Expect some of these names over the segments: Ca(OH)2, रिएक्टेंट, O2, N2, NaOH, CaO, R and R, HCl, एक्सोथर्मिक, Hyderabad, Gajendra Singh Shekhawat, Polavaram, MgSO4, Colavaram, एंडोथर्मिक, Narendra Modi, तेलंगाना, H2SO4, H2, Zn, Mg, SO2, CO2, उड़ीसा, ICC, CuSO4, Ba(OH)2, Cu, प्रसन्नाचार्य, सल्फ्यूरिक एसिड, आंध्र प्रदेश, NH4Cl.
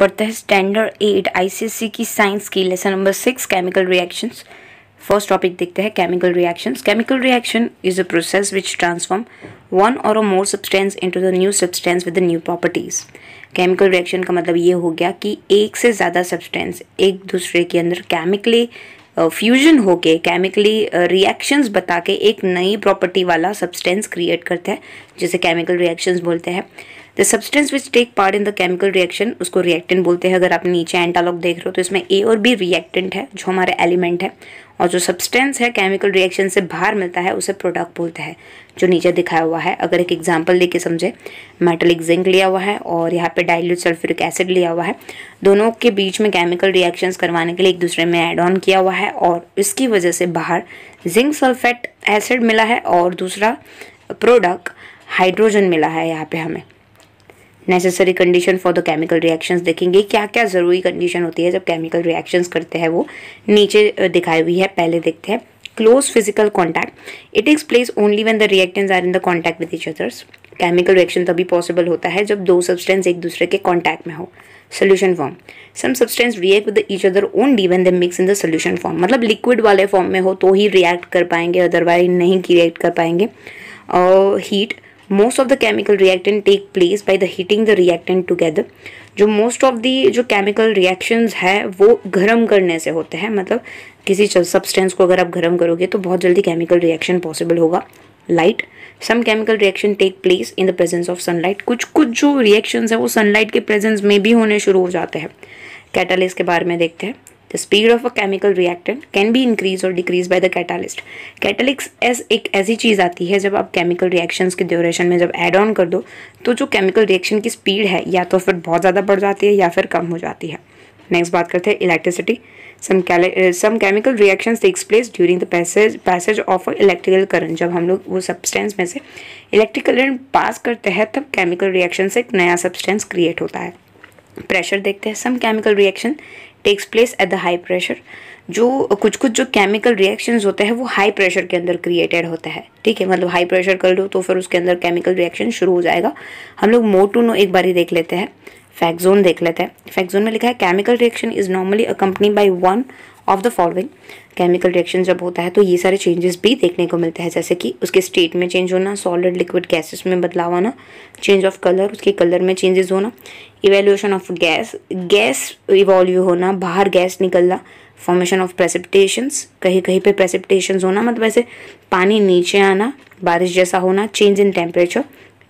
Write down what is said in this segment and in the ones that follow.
पढ़ते हैं standard 8 ICC की साइंस की lesson number 6 chemical reactions. First topic देखते हैं chemical reactions. Chemical reaction is a process which transform one or a more substance into the new substance with new properties. Chemical reaction का मतलब ये हो गया कि एक से ज़्यादा सब्सटेंस एक दूसरे के अंदर केमिकली फ्यूजन होके केमिकली रिएक्शंस बता के एक नई प्रॉपर्टी वाला सब्सटेंस क्रिएट करते हैं जिसे केमिकल रिएक्शंस बोलते हैं। The substance which take part in the chemical reaction उसको रिएक्टेंट बोलते हैं। अगर आप नीचे एंटालॉग देख रहे हो तो इसमें ए और बी रिएक्टेंट है जो हमारे एलिमेंट है, और जो सब्सटेंस है केमिकल रिएक्शन से बाहर मिलता है उसे प्रोडक्ट बोलते हैं जो नीचे दिखाया हुआ है। अगर एक एग्जांपल लेके समझे, मेटालिक जिंक लिया हुआ है और यहाँ पे डाइल्यूट सल्फ्यूरिक एसिड लिया हुआ है, दोनों के बीच में केमिकल रिएक्शंस करवाने के लिए एक दूसरे में ऐड ऑन किया हुआ है और इसकी वजह से बाहर जिंक सल्फेट एसिड मिला है और दूसरा प्रोडक्ट हाइड्रोजन मिला है। यहाँ पे हमें necessary condition for the chemical reactions देखेंगे, क्या क्या ज़रूरी कंडीशन होती है जब केमिकल रिएक्शंस करते हैं वो नीचे दिखाई हुई है। पहले देखते हैं close physical contact. It takes place only when the reactants are in the contact with each others. Chemical reaction तभी पॉसिबल होता है जब दो सब्सटेंस एक दूसरे के कॉन्टैक्ट में हो। Solution form, some substance react with each other only when they mix in the solution form. मतलब लिक्विड वाले फॉर्म में हो तो ही रिएक्ट कर पाएंगे, अदरवाइज नहीं रिएक्ट कर पाएंगे। Heat, most of the chemical रिएक्टेंट take place by the heating the रिएक्टेंट together. जो मोस्ट ऑफ दी जो केमिकल रिएक्शंस है वो गर्म करने से होते हैं, मतलब किसी सब्सटेंस को अगर आप गर्म करोगे तो बहुत जल्दी केमिकल रिएक्शन पॉसिबल होगा। Light, some chemical reaction take place in the presence of sunlight. कुछ कुछ जो रिएक्शंस है वो सनलाइट के प्रेजेंस में भी होने शुरू हो जाते हैं। कैटालिस्ट के बारे में देखते हैं। The speed of a chemical रिएक्टेंट can be increase or decrease by the catalyst. Catalyst as एक ऐसी चीज़ आती है जब आप केमिकल रिएक्शंस के ड्यूरेशन में जब ऐड ऑन कर दो तो जो केमिकल रिएक्शन की स्पीड है या तो फिर बहुत ज़्यादा बढ़ जाती है या फिर कम हो जाती है। नेक्स्ट बात करते हैं electricity. Some chemical reactions takes place during the passage of electrical current. जब हम लोग वो सब्सटेंस में से इलेक्ट्रिकल करंट पास करते हैं तब केमिकल रिएक्शन से एक नया सब्सटेंस क्रिएट होता है। प्रेशर देखते हैं। Some chemical reaction takes place at the high pressure. जो कुछ जो केमिकल रिएक्शंस होते हैं वो हाई प्रेशर के अंदर क्रिएटेड होता है, ठीक है। मतलब हाई प्रेशर कर लो तो फिर उसके अंदर केमिकल रिएक्शन शुरू हो जाएगा। हम लोग मोड टू नो एक बार ही देख लेते हैं। फैक्ट जोन देख लेते हैं। फैक्ट जोन में लिखा है chemical reaction is normally accompany by one of the following. Chemical reaction जब होता है तो ये सारे चेंजेस भी देखने को मिलते हैं, जैसे कि उसके स्टेट में चेंज होना, सॉलिड लिक्विड गैसेस में बदलाव आना, चेंज ऑफ कलर, उसके कलर में चेंजेस होना, इवेल्यूशन ऑफ गैस इवॉल्व होना, बाहर गैस निकलना, फॉर्मेशन ऑफ प्रेसिपिटेशंस, कहीं कहीं पे प्रेसिपिटेशंस होना, मतलब ऐसे पानी नीचे आना, बारिश जैसा होना, चेंज इन टेम्परेचर,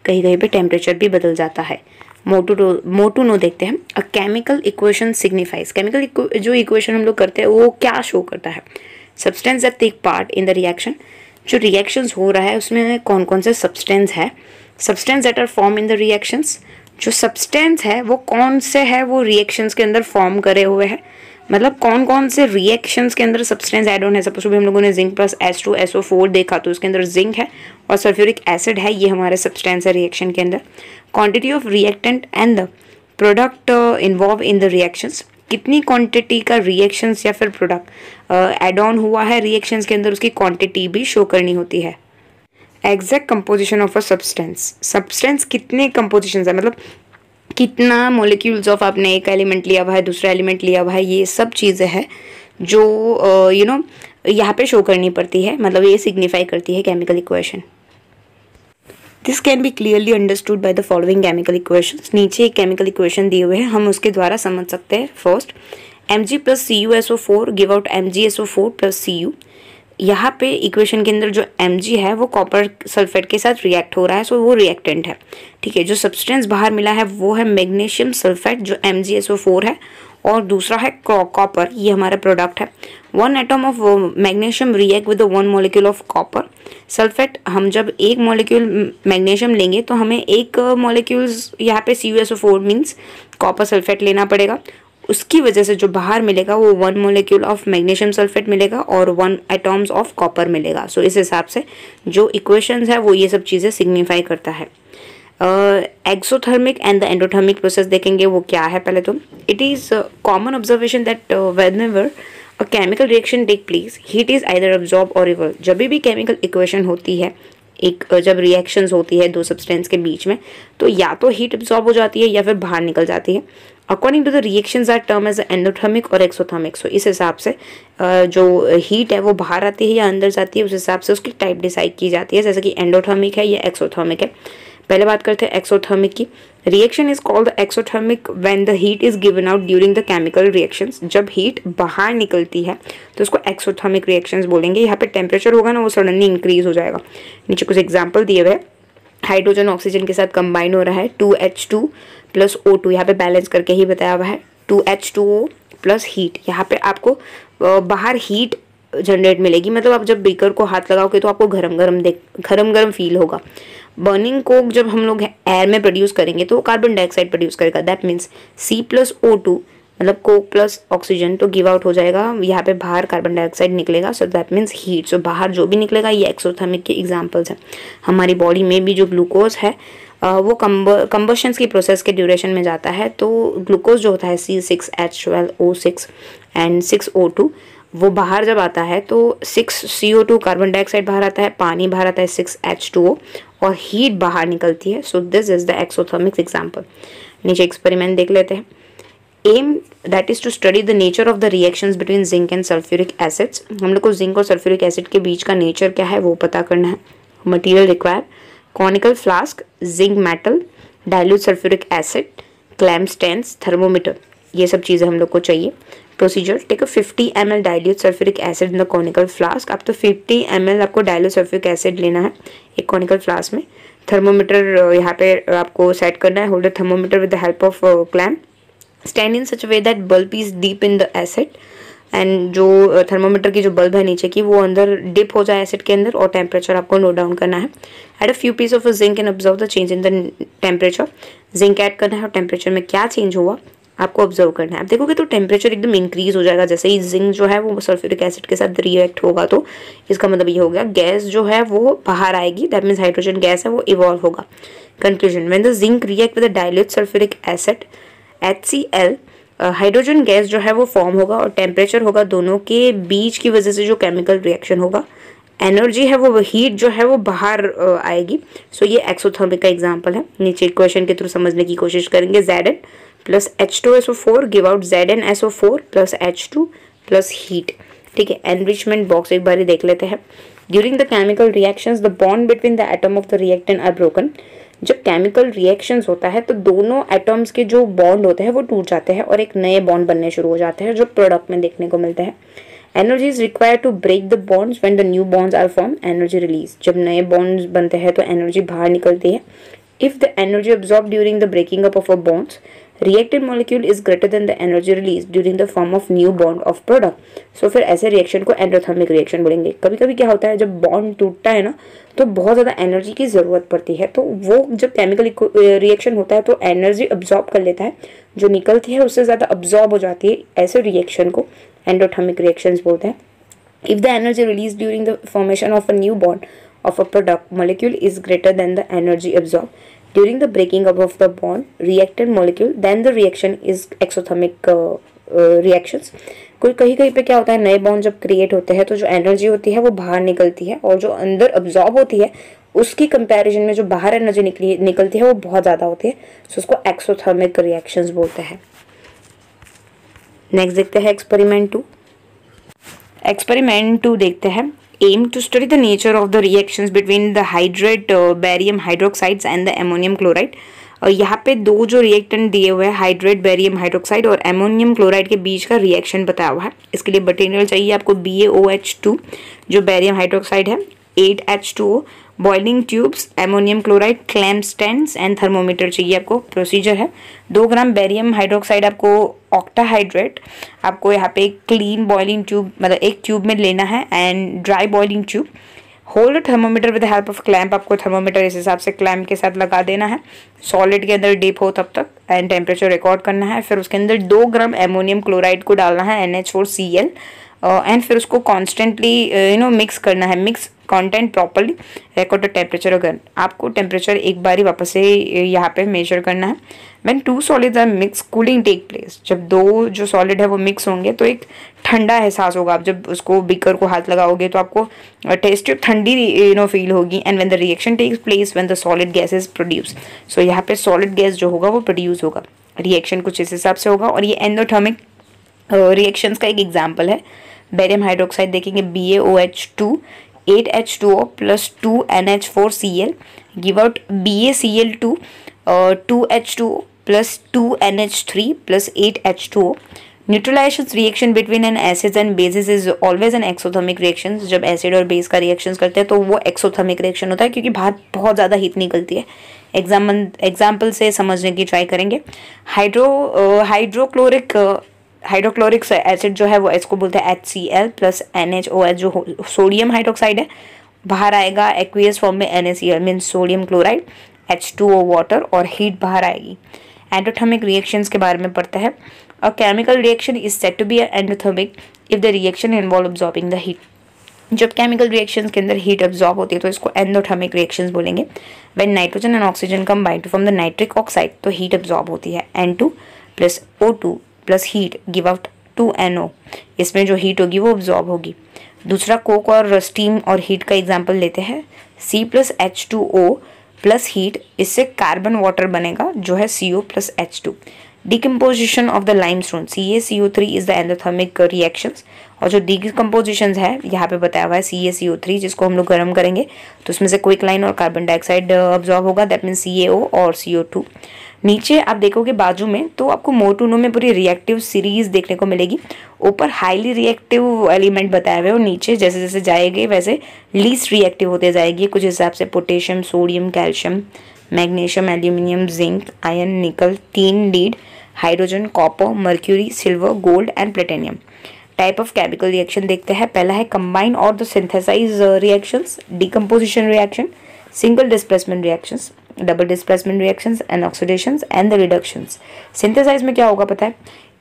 कहीं कहीं पे टेम्परेचर भी बदल जाता है। मोटू नो देखते हैं। A chemical equation signifies. Chemical जो इक्वेशन हम लोग करते हैं वो क्या शो करता है? Substance that take part in the reaction. जो रिएक्शंस हो रहा है उसमें कौन कौन से सब्सटेंस है, substance that are form in the reactions. जो सब्सटेंस है वो कौन से है, वो रिएक्शंस के अंदर फॉर्म करे हुए हैं, मतलब कौन कौन से रिएक्शंस के अंदर सब्सटेंस ऐड ऑन है। सपोज भी हम लोगों ने जिंक प्लस H2SO4 देखा तो उसके अंदर जिंक है और सल्फ्यूरिक एसिड है, ये हमारे सब्सटेंस है रिएक्शन के अंदर। Quantity of रिएक्टेंट and the product involve in the reactions. कितनी क्वांटिटी का रिएक्शंस या फिर प्रोडक्ट ऐड ऑन हुआ है रिएक्शंस के अंदर, उसकी क्वांटिटी भी शो करनी होती है। Exact composition of a substance. Substance कितने कंपोजिशन है, मतलब कितना मोलिक्यूल्स ऑफ आपने एक एलिमेंट लिया हुआ है, दूसरा एलिमेंट लिया हुआ है, ये सब चीज़ें हैं जो यहाँ पे शो करनी पड़ती है, मतलब ये सिग्निफाई करती है chemical equation. This can be clearly understood by the following chemical equations. नीचे एक केमिकल इक्वेशन दिए हुए हैं, हम उसके द्वारा समझ सकते हैं। First, Mg plus CuSO4 give out MgSO4 plus Cu। यहाँ पे इक्वेशन के अंदर जो Mg है वो कॉपर सल्फेट के साथ रिएक्ट हो रहा है, सो वो रिएक्टेंट है, ठीक है। जो सब्सटेंस बाहर मिला है वो है मैग्नीशियम सल्फेट जो MgSO4 है, और दूसरा है कॉपर, ये हमारा प्रोडक्ट है। One atom of magnesium react with one molecule of copper sulphate. हम जब एक मोलिक्यूल मैग्नीशियम लेंगे तो हमें एक मोलिक्यूल्स यहाँ पे CuSO4 मीन्स कॉपर सल्फेट लेना पड़ेगा, उसकी वजह से जो बाहर मिलेगा वो one molecule of magnesium sulphate मिलेगा और वन एटम्स ऑफ कॉपर मिलेगा। सो इस हिसाब से जो इक्वेशंस है वो ये सब चीज़ें सिग्निफाई करता है। एक्सोथर्मिक and the एंडोथर्मिक process देखेंगे वो क्या है। पहले तो it is common observation that whenever a chemical reaction take place heat is either absorb or reverse. जब भी केमिकल इक्वेशन होती है एक जब रिएक्शंस होती है दो सब्सटेंस के बीच में तो या तो हीट एब्जॉर्ब हो जाती है या फिर बाहर निकल जाती है। According to the reactions are term as एंडोथर्मिक और एक्सोथर्मिक। सो इस हिसाब से जो हीट है वो बाहर आती है या अंदर जाती है उस हिसाब से उसकी टाइप डिसाइड की जाती है, जैसे कि एंडोथर्मिक है या एक्सोथर्मिक है। पहले बात करते हैं एक्सोथर्मिक की। Reaction is called the एक्सोथर्मिक when the heat is given out during the chemical reactions. जब हीट बाहर निकलती है तो उसको एक्सोथर्मिक रिएक्शंस बोलेंगे। यहाँ पे टेम्परेचर होगा ना वो सडनली इंक्रीज हो जाएगा। नीचे कुछ एग्जाम्पल दिए हुए हैं। हाइड्रोजन ऑक्सीजन के साथ कंबाइन हो रहा है 2H2 प्लस O2, यहाँ पे बैलेंस करके ही बताया हुआ है 2H2O प्लस हीट। यहाँ पे आपको बाहर हीट जनरेट मिलेगी, मतलब आप जब बीकर को हाथ लगाओगे तो आपको गरम गरम फील होगा। बर्निंग कोक जब हम लोग एयर में प्रोड्यूस करेंगे तो कार्बन डाइऑक्साइड प्रोड्यूस करेगा, that means C plus O2 मतलब कोक प्लस ऑक्सीजन तो गिव आउट हो जाएगा, यहाँ पे बाहर कार्बन डाइऑक्साइड निकलेगा, so that means heat. So बाहर जो भी निकलेगा ये एक्सोथर्मिक के एग्जाम्पल्स हैं। हमारी बॉडी में भी जो ग्लूकोज है वो कंबशंस की प्रोसेस के ड्यूरेशन में जाता है, तो ग्लूकोज जो होता है C6H12O6 एंड 6O2 वो बाहर जब आता है तो 6CO2 कार्बन डाइऑक्साइड बाहर आता है, पानी बाहर आता है 6H2O और हीट बाहर निकलती है। So this is the एक्सोथर्मिक example. नीचे एक्सपेरिमेंट देख लेते हैं। Aim that is to study the nature of the reactions between zinc and sulphuric acids. हम लोग को जिंक और सल्फ्यूरिक एसिड के बीच का नेचर क्या है वो पता करना है। Material require conical flask, zinc metal, dilute सल्फ्यूरिक एसिड, clamp stands, thermometer, ये सब चीज़ें हम लोग को चाहिए। Procedure, take a 50 ml dilute सल्फ्यूरिक एसिड in the conical flask. आप तो 50 ml आपको डाइल्यूट सल्फ्यूरिक एसिड लेना है एक कॉनिकल फ्लास्क में। थर्मोमीटर यहाँ पे आपको सेट करना है, hold a thermometer with the help of clamp. Stand in such way that bulb is deep in the acid, and जो थर्मोमीटर की जो बल्ब है नीचे की वो अंदर डिप हो जाए एसिड के अंदर, और टेम्परेचर आपको नोट डाउन करना है। Add a few piece of zinc and observe the change in the temperature. Zinc add करना है और टेम्परेचर में क्या चेंज हुआ आपको ऑब्जर्व करना है। आप देखोगे तो टेम्परेचर एकदम इंक्रीज हो जाएगा जैसे ही जिंक जो है वो सल्फ्यूरिक एसिड के साथ रिएक्ट होगा, तो इसका मतलब ये हो गया गैस जो है वो बाहर आएगी, दैट मीन्स हाइड्रोजन गैस है वो इवॉल्व होगा। Conclusion, when the zinc react with the dilute सल्फ्यूरिक एसिड HCl hydrogen gas जो है वो फॉर्म होगा और टेम्परेचर होगा दोनों के बीच की वजह से जो केमिकल रिएक्शन होगा, एनर्जी है वो हीट जो है वो बाहर आएगी। सो ये एक्सोथर्मिक का एग्जांपल है। नीचे क्वेश्चन के थ्रू समझने की कोशिश करेंगे। Zn plus H2SO4 give out ZnSO4 plus H2 plus heat. ठीक है, एनरिचमेंट बॉक्स एक बार ही देख लेते हैं। During the chemical reactions the bond between the atom of the रिएक्टेंट are broken. जब केमिकल रिएक्शंस होता है तो दोनों एटम्स के जो बॉन्ड होते हैं वो टूट जाते हैं और एक नए बॉन्ड बनने शुरू हो जाते हैं जो प्रोडक्ट में देखने को मिलते हैं। Energy is required to break the bonds when the new bonds are form, energy release. जब नए बॉन्ड्स बनते हैं तो एनर्जी बाहर निकलती है। If the energy absorb during the breaking up of a bonds reacted molecule is greater than the energy release during the form of new bond of product. So फिर ऐसे रिएक्शन को एंडोथर्मिक reaction बोलेंगे। कभी कभी क्या होता है जब बॉन्ड टूटता है ना तो बहुत ज़्यादा एनर्जी की ज़रूरत पड़ती है, तो वो जब केमिकल रिएक्शन होता है तो एनर्जी अब्जॉर्ब कर लेता है, जो निकलती है उससे ज़्यादा अब्जॉर्ब हो जाती है। ऐसे रिएक्शन को एंडोथर्मिक रिएक्शंस बोलते हैं। If the energy release during the formation of a new bond of a product molecule is greater than the energy absorb during the breaking up of the bond reacted molecule then the reaction is exothermic reactions। कोई कहीं कहीं पे क्या होता है नए bond जब create होते हैं तो जो एनर्जी होती है वो बाहर निकलती है और जो अंदर अब्जॉर्ब होती है उसकी कंपैरिजन में जो बाहर एनर्जी निकलती है वो बहुत ज़्यादा होती है, सो उसको एक्सोथर्मिक रिएक्शंस बोलते हैं। नेक्स्ट देखते हैं एक्सपेरिमेंट 2। एक्सपेरिमेंट 2 देखते हैं। Aim to study the nature of the reactions between the hydrate barium hydroxides and the ammonium chloride। यहाँ पे दो जो रिएक्टेंट दिए हुए हैं हाइड्रेट बेरियम हाइड्रोक्साइड और एमोनियम क्लोराइड के बीच का रिएक्शन बताया हुआ है। इसके लिए मटेरियल चाहिए आपको BaOH2 जो बेरियम हाइड्रोक्साइड है, 8H2O, boiling tubes, ammonium chloride, clamp stands and thermometer चाहिए आपको। प्रोसीजर है 2 ग्राम बेरियम हाइड्रोक्साइड आपको ऑक्टाहाइड्रेट आपको यहाँ पे क्लीन बॉइलिंग ट्यूब मतलब एक ट्यूब में लेना है and dry boiling tube. Hold thermometer with the help of clamp, आपको थर्मोमीटर इस हिसाब से क्लैम्प के साथ लगा देना है सॉलिड के अंदर डीप हो तब तक, एंड टेम्परेचर रिकॉर्ड करना है। फिर उसके अंदर 2 ग्राम एमोनियम क्लोराइड को डालना है NH4Cl, एंड फिर उसको कॉन्स्टेंटली मिक्स करना है। Mix content properly record the temperature again. आपको टेम्परेचर एक बार ही वापस से यहाँ पे मेजर करना है. When two solids are mix cooling take place. जब दो जो सॉलिड है वो मिक्स होंगे तो एक ठंडा एहसास होगा. आप जब उसको बीकर को हाथ लगाओगे तो आपको टेस्ट ट्यूब ठंडी फील होगी. And when the reaction takes place when the solid gas is produce. So यहाँ पे सॉलिड गैस जो होगा वो प्रोड्यूस होगा. रिएक्शन कुछ इस हिसाब से होगा और ये एंडोथर्मिक रिएक्शंस का एक एग्जाम्पल है. बेरियम हाइड्रोक्साइड देखेंगे BaOH2 8H2O plus 2 NH4Cl give out BaCl2 2H2O plus 2 NH3 plus 8H2O. Neutralisation reaction between an acid and basis is always an एक्सोथर्मिक reaction. जब एसिड और बेस का reaction करते हैं तो वो एक्सोथर्मिक रिएक्शन होता है क्योंकि बाहर बहुत ज़्यादा हीट निकलती है. एग्जाम्पल से समझने की ट्राई करेंगे. हाइड्रोक्लोरिक एसिड जो है वो इसको बोलते हैं HCl प्लस NHOH जो सोडियम हाइड्रोक्साइड है बाहर आएगा एक्वियस फॉर्म में NaCl means sodium chloride H2O water और हीट बाहर आएगी. एंडोथर्मिक रिएक्शंस के बारे में पढ़ते हैं. A chemical reaction is said to be एंडोथर्मिक if the reaction involve absorbing the heat. जब केमिकल रिएक्शंस के अंदर हीट अब्जॉर्ब होती है तो इसको एंडोथर्मिक रिएक्शंस बोलेंगे. When nitrogen and oxygen combine to form the nitric oxide तो heat absorb होती है. N2 plus O2 plus heat give out 2NO. इसमें जो हीट होगी वो अब्जॉर्ब होगी. दूसरा कोक और स्टीम और हीट का एग्जाम्पल लेते हैं. C plus H2O plus heat इससे कार्बन वाटर बनेगा जो है CO plus H2. Decomposition of the limestone CaCO3 is the एंडोथर्मिक reactions. और जो डिकम्पोजिशन है यहाँ पे बताया हुआ है CaCO3 जिसको हम लोग गर्म करेंगे तो उसमें से क्विकलाइन और कार्बन डाइऑक्साइड अब्जॉर्ब होगा दैट मीन्स CaO और CO2. नीचे आप देखोगे बाजू में तो आपको मोटूनों में पूरी रिएक्टिव सीरीज देखने को मिलेगी. ऊपर हाईली रिएक्टिव एलिमेंट बताए हुए और नीचे जैसे जैसे जाएंगे वैसे लीस्ट रिएक्टिव होते जाएगी कुछ हिसाब से. Potassium sodium calcium magnesium aluminium zinc iron nickel 3 lead hydrogen copper mercury silver gold and platinum. Type of chemical reaction देखते हैं. पहला है कंबाइन और the synthesize reactions decomposition reaction single displacement reactions double displacement reactions and oxidations and the reductions. Synthesize में क्या होगा पता है.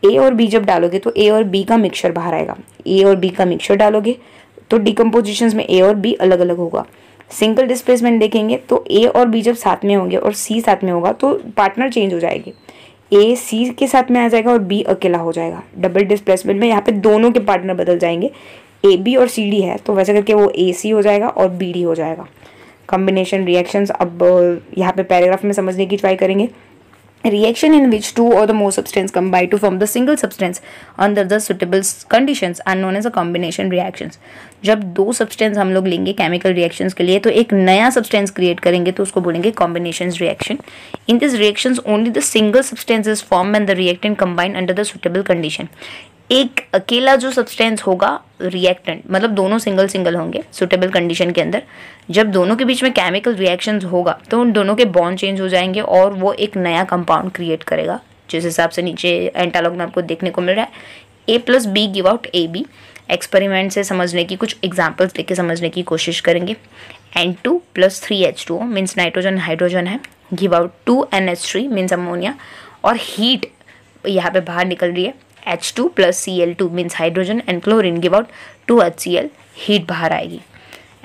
ए और बी जब डालोगे तो ए और बी का मिक्सचर बाहर आएगा. ए और बी का मिक्सचर डालोगे तो डिकम्पोजिशंस में ए और बी अलग अलग होगा. सिंगल डिस्प्लेसमेंट देखेंगे तो ए और बी जब साथ में होंगे और सी साथ में होगा तो पार्टनर चेंज हो जाएगी. ए सी के साथ में आ जाएगा और बी अकेला हो जाएगा. डबल डिस्प्लेसमेंट में यहाँ पे दोनों के पार्टनर बदल जाएंगे. ए बी और सी डी है तो वैसे करके वो ए सी हो जाएगा और बी डी हो जाएगा. कॉम्बिनेशन रिएक्शंस अब यहाँ पे पैराग्राफ में समझने की ट्राई करेंगे. रिएक्शन इन विच टू और the more substance combine to form the single substance under the suitable conditions are known as a combination reactions. जब दो सब्सटेंस हम लोग लेंगे केमिकल रिएक्शंस के लिए तो एक नया सब्सटेंस क्रिएट करेंगे तो उसको बोलेंगे combination reaction. In this reactions only the single substance is form and the रिएक्टेंट combine under the suitable condition. एक अकेला जो सब्सटेंस होगा रिएक्टेंट मतलब दोनों सिंगल होंगे सुटेबल कंडीशन के अंदर. जब दोनों के बीच में केमिकल रिएक्शंस होगा तो उन दोनों के बॉन्ड चेंज हो जाएंगे और वो एक नया कंपाउंड क्रिएट करेगा जिस हिसाब से नीचे एंटालॉग में आपको देखने को मिल रहा है. A plus B give out A B. Experiment से समझने की कुछ एग्जाम्पल्स लेके समझने की कोशिश करेंगे. N2 plus 3H2O means nitrogen hydrogen है give out 2 NH3 means ammonia और हीट यहाँ पे बाहर निकल रही है. H2 plus Cl2 means hydrogen and chlorine give out 2 HCl heat बाहर आएगी.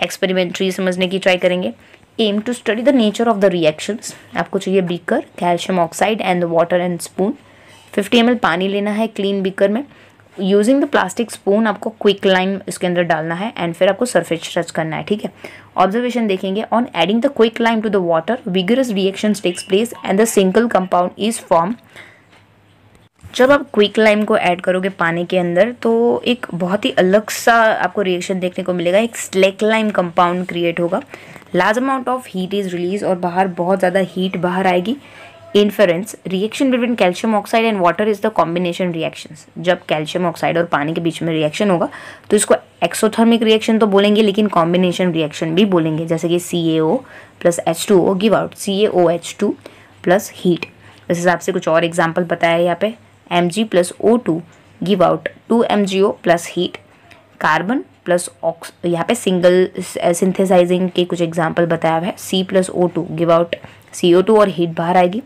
एक्सपेरिमेंट्री समझने की ट्राई करेंगे. Aim to study the nature of the reactions. आपको चाहिए beaker calcium oxide and water and spoon. 50 ml पानी लेना है क्लीन बीकर में. यूजिंग द प्लास्टिक स्पून आपको क्विक लाइम इसके अंदर डालना है एंड फिर आपको सरफेस टच करना है. ठीक है. ऑब्जर्वेशन देखेंगे. On adding the quicklime to the water vigorous reactions takes place and the single compound is form. जब आप क्विक लाइम को ऐड करोगे पानी के अंदर तो एक बहुत ही अलग सा आपको रिएक्शन देखने को मिलेगा. एक स्लेक लाइम कंपाउंड क्रिएट होगा. Large amount of heat is release और बाहर बहुत ज़्यादा हीट बाहर आएगी. Inference reaction between calcium oxide and water is the combination reactions. जब कैल्शियम ऑक्साइड और पानी के बीच में रिएक्शन होगा तो इसको एक्सोथर्मिक रिएक्शन तो बोलेंगे लेकिन कॉम्बिनेशन रिएक्शन भी बोलेंगे. जैसे कि CaO plus H2O give out CaOH2 plus heat. इस हिसाब से कुछ और एग्जाम्पल बताया है यहाँ पे. Mg plus O2 give out 2 MgO plus heat. Carbon plus aux यहाँ पे सिंगल सिंथेसाइजिंग के कुछ एग्जाम्पल बताया हुआ है. C plus O2 give out CO2 और हीट बाहर आएगी.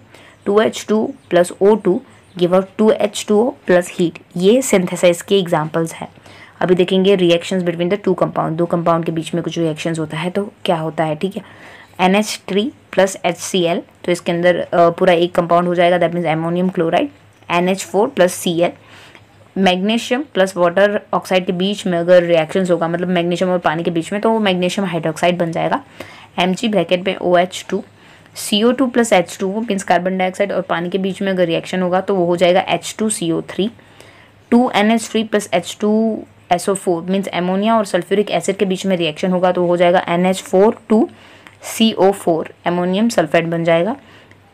2H2 plus O2 give out 2H2O plus heat. ये सिंथेसाइज के एग्जाम्पल्स हैं. अभी देखेंगे reactions between the two compound, दो कंपाउंड के बीच में कुछ रिएक्शंस होता है तो क्या होता है, ठीक है। NH3 प्लस HCl, तो इसके अंदर पूरा एक कंपाउंड हो जाएगा, that means ammonium chloride. NH4 plus Cl, magnesium plus water oxide के बीच में अगर रिएक्शंस होगा, मतलब मैग्नीशियम और पानी के बीच में, तो मैग्नीशियम हाइड्रोक्साइड बन जाएगा। Mg ब्रैकेट में OH2, CO2 plus H2 means carbon dioxide और पानी के बीच में अगर रिएक्शन होगा तो वो हो जाएगा H2CO3। 2NH3 plus H2SO4 means ammonia और सल्फ्यूरिक एसिड के बीच में रिएक्शन होगा तो हो जाएगा NH4(2)CO4, एमोनियम सल्फेट बन जाएगा।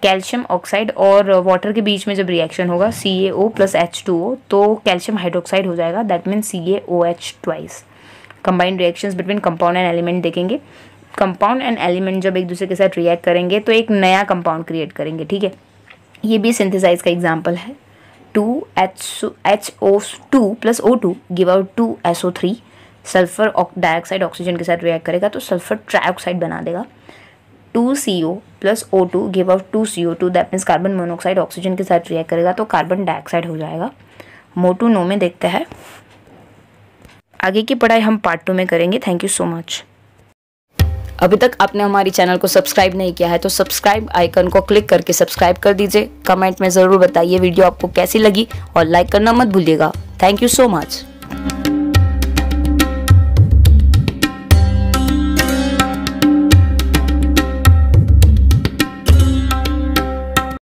कैल्शियम ऑक्साइड और वाटर के बीच में जब रिएक्शन होगा CaO प्लस H2O तो कैल्शियम हाइड्रोक्साइड हो जाएगा, that means CaOH2। Combined reactions between compound and element देखेंगे। कंपाउंड एंड एलिमेंट जब एक दूसरे के साथ रिएक्ट करेंगे तो एक नया कंपाउंड क्रिएट करेंगे, ठीक है। ये भी सिंथेसाइज का एग्जाम्पल है। 2HO2 plus O2 give out 2SO3, sulphur dioxide oxygen के साथ रिएक्ट करेगा तो सल्फर ट्राइऑक्साइड बना देगा। 2CO plus O2 give out 2CO2, that means carbon monoxide oxygen के साथ रिएक्ट करेगा तो कार्बन डाइऑक्साइड हो जाएगा। मोटू नो में देखते हैं, आगे की पढ़ाई हम पार्ट 2 में करेंगे। Thank you so much. अभी तक आपने हमारी चैनल को सब्सक्राइब नहीं किया है तो सब्सक्राइब आइकन को क्लिक करके सब्सक्राइब कर दीजिए। कमेंट में ज़रूर बताइए वीडियो आपको कैसी लगी और लाइक करना मत भूलिएगा। Thank you so much.